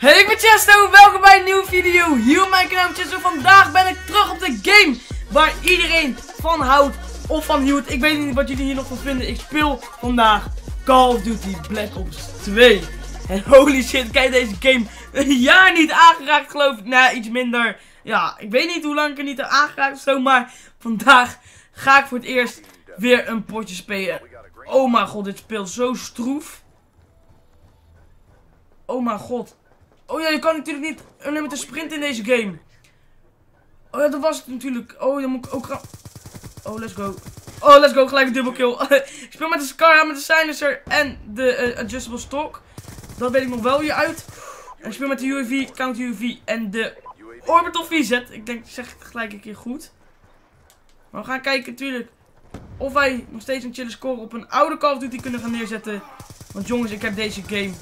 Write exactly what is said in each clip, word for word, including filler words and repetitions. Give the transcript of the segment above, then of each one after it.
Hey, ik ben Tiesto, welkom bij een nieuwe video hier op mijn kanaal Tiesto. Vandaag ben ik terug op de game waar iedereen van houdt of van hield. Ik weet niet wat jullie hier nog van vinden. Ik speel vandaag Call of Duty Black Ops twee. En holy shit, kijk deze game. Een jaar niet aangeraakt, geloof ik. Nou, iets minder. Ja, ik weet niet hoe lang ik er niet heb aangeraakt of zo. Maar vandaag ga ik voor het eerst weer een potje spelen. Oh mijn god, dit speelt zo stroef. Oh mijn god. Oh ja, je kan natuurlijk niet unlimited sprinten in deze game. Oh ja, dat was het natuurlijk. Oh, dan moet ik ook gaan. Oh, let's go. Oh, let's go. Gelijk een dubbel kill. Ik speel met de Scar, met de Sinister en de uh, Adjustable Stock. Dat weet ik nog wel hieruit. En ik speel met de U A V, Count U V en de Orbital V S A T. Ik denk, zeg het gelijk een keer goed. Maar we gaan kijken natuurlijk of wij nog steeds een chille score op een oude Call of Duty kunnen gaan neerzetten. Want jongens, ik heb deze game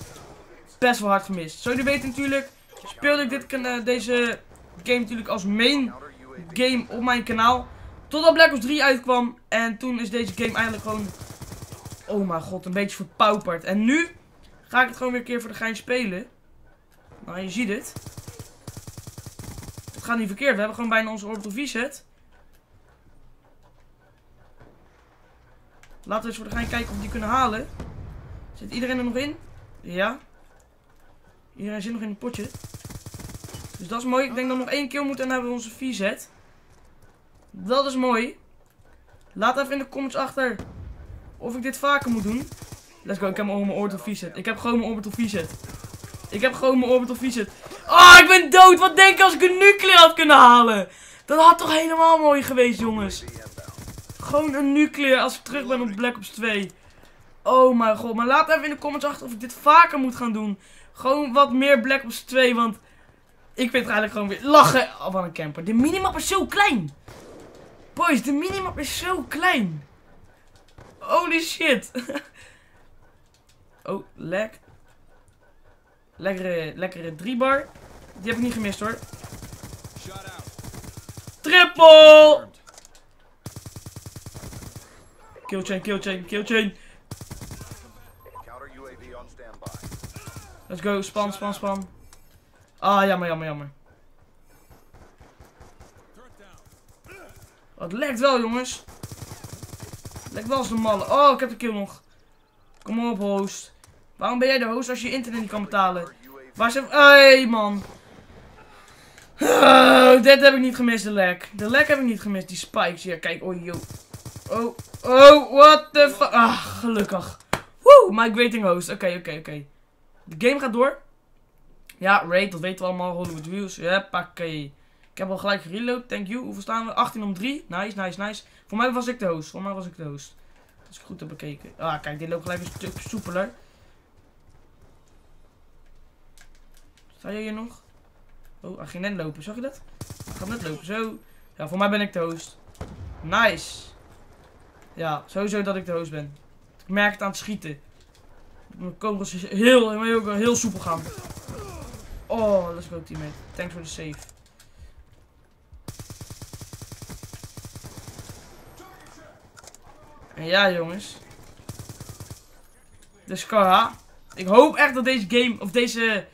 best wel hard gemist. Zo jullie weten natuurlijk, speelde ik dit, uh, deze game natuurlijk als main game op mijn kanaal. Totdat Black Ops drie uitkwam. En toen is deze game eigenlijk gewoon, oh mijn god, een beetje verpauperd. En nu ga ik het gewoon weer een keer voor de gein spelen. Nou, je ziet het. Het gaat niet verkeerd. We hebben gewoon bijna onze Orbital V S A T. Laten we eens voor de gein kijken of we die kunnen halen. Zit iedereen er nog in? Ja. Iedereen zit nog in het potje. Dus dat is mooi. Ik denk dat we nog één keer moeten en dan hebben we onze V S A T. Dat is mooi. Laat even in de comments achter of ik dit vaker moet doen. Let's go. Ik heb gewoon mijn Orbital V S A T. Ik heb gewoon mijn Orbital V S A T. Ik heb gewoon mijn Orbital V S A T. Ah, ik ben dood. Wat denk ik als ik een nuclear had kunnen halen? Dat had toch helemaal mooi geweest, jongens. Gewoon een nuclear als ik terug ben op Black Ops twee. Oh mijn god. Maar laat even in de comments achter of ik dit vaker moet gaan doen. Gewoon wat meer Black Ops twee, want ik vind het eigenlijk gewoon weer lachen. Oh, wat een camper. De minimap is zo klein. Boys, de minimap is zo klein. Holy shit. Oh, lag. Lekkere, lekkere drie bar. Die heb ik niet gemist hoor. Triple! Killchain, killchain, killchain. Let's go, span, span, span. Ah, jammer, jammer, jammer. Oh, het lekt wel, jongens. Het lekt wel als de malle. Oh, ik heb de kill nog. Kom op, host. Waarom ben jij de host als je internet niet kan betalen? Waar zijn... Hey, man. Oh, dit heb ik niet gemist, de lag. De lag heb ik niet gemist, die spikes. Ja, kijk, oh, yo. Oh, oh, what the fuck. Ah, gelukkig. Woe, my greeting host. Oké, okay, oké, okay, oké. Okay. De game gaat door. Ja, raid, dat weten we allemaal. Hollywood Wheels. Heppakee. Ik heb al gelijk gereload. Thank you. Hoeveel staan we? achttien om drie. Nice, nice, nice. Voor mij was ik de host. Voor mij was ik de host. Dat is goed te bekeken. Ah, kijk, dit loopt gelijk een stuk soepeler. Sta jij hier nog? Oh, hij ging net lopen. Zag je dat? Hij gaat net lopen. Zo. Ja, voor mij ben ik de host. Nice. Ja, sowieso dat ik de host ben. Ik merk het aan het schieten. Mijn kogels is heel, heel, heel soepel gaan. Oh, let's go teammate. Thanks for the save. En ja jongens. De Scar-H. Ik hoop echt dat deze game, of deze,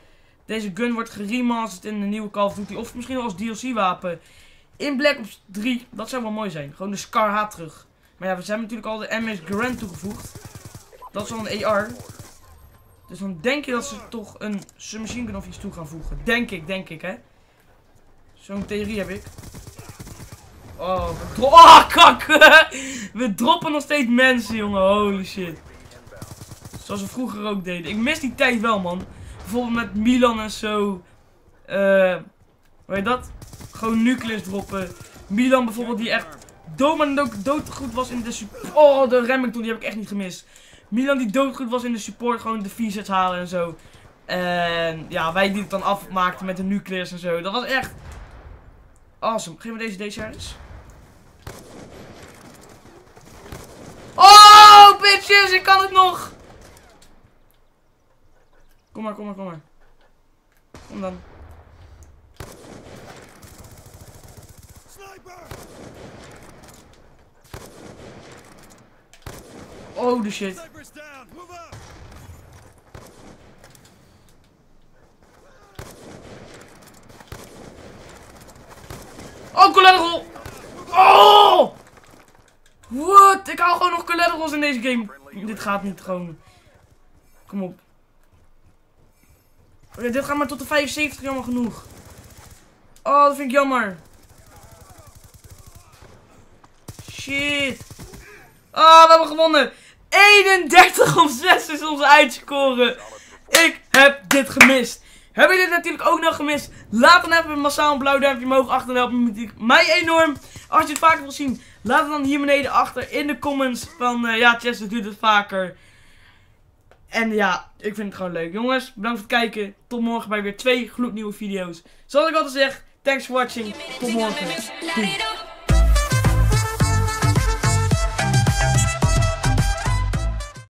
deze gun wordt geremasterd in de nieuwe Call of Duty. Of misschien wel als D L C wapen. In Black Ops drie. Dat zou wel mooi zijn. Gewoon de Scar-H terug. Maar ja, we hebben natuurlijk al de M S Grant toegevoegd. Dat is al een A R. Dus dan denk je dat ze toch een submachine gun of iets toe gaan voegen. Denk ik, denk ik, hè. Zo'n theorie heb ik. Oh, we dro oh, kak! We droppen nog steeds mensen, jongen. Holy shit. Zoals we vroeger ook deden. Ik mis die tijd wel, man. Bijvoorbeeld met Milan en zo. Uh, hoe heet dat? Gewoon nucleus droppen. Milan bijvoorbeeld, die echt dood, maar dood, doodgoed was in de super... Oh, de remming toen, die heb ik echt niet gemist. Milan die doodgoed was in de support, gewoon de V-sets halen en zo. En ja, wij die het dan afmaakten met de nuclears en zo. Dat was echt awesome. Geef me deze D C R's. Oh, bitches, ik kan het nog. Kom maar, kom maar, kom maar. Kom dan. Oh, de shit. collateral! Oh! What? Ik haal gewoon nog collaterals in deze game. Dit gaat niet gewoon. Kom op. Okay, dit gaat maar tot de vijfenzeventig, jammer genoeg. Oh, dat vind ik jammer. Shit. Ah, we hebben gewonnen. eenendertig op zes is onze uitscore. Ik heb dit gemist. Hebben jullie dit natuurlijk ook nog gemist? Laat dan even massaal een blauw duimpje omhoog achter. En helpt mij enorm. Als je het vaker wil zien, laat het dan hier beneden achter in de comments. Van uh, ja, Chester doet het vaker. En ja, ik vind het gewoon leuk. Jongens, bedankt voor het kijken. Tot morgen bij weer twee gloednieuwe video's. Zoals ik altijd zeg, thanks for watching. Tot morgen. Doei.